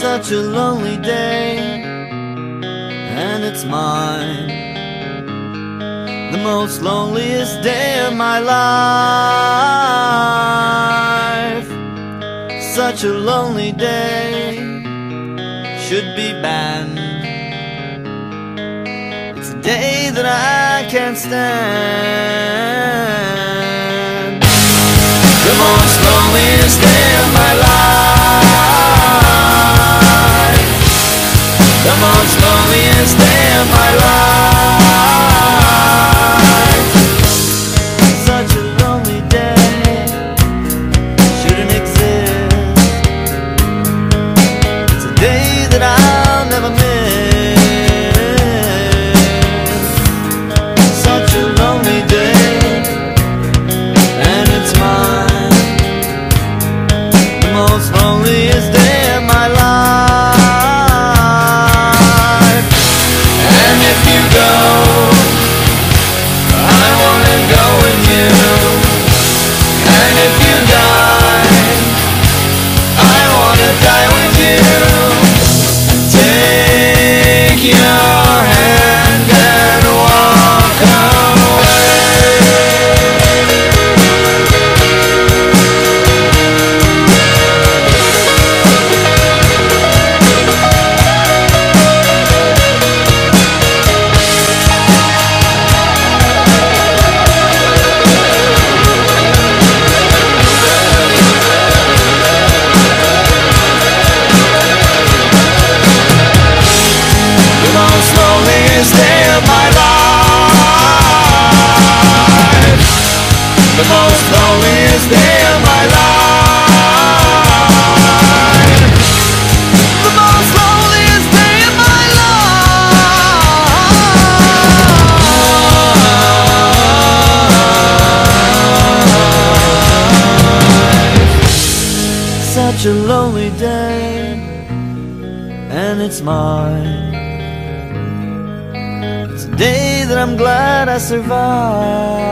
such a lonely day, and it's mine, the most loneliest day of my life. Such a lonely day should be banned. It's a day that I can't stand, the most loneliest day of my life, the most loneliest day of my life. Such a lonely day shouldn't exist. It's a day that I'll never miss. Such a lonely day, and it's mine, most loneliest day of my life. And if you go, I wanna go with you. And if you die, I wanna die with you. Take your hand and walk away. The most loneliest day of my life, the most loneliest day of my life. Such a lonely day, and it's mine. It's a day that I'm glad I survived.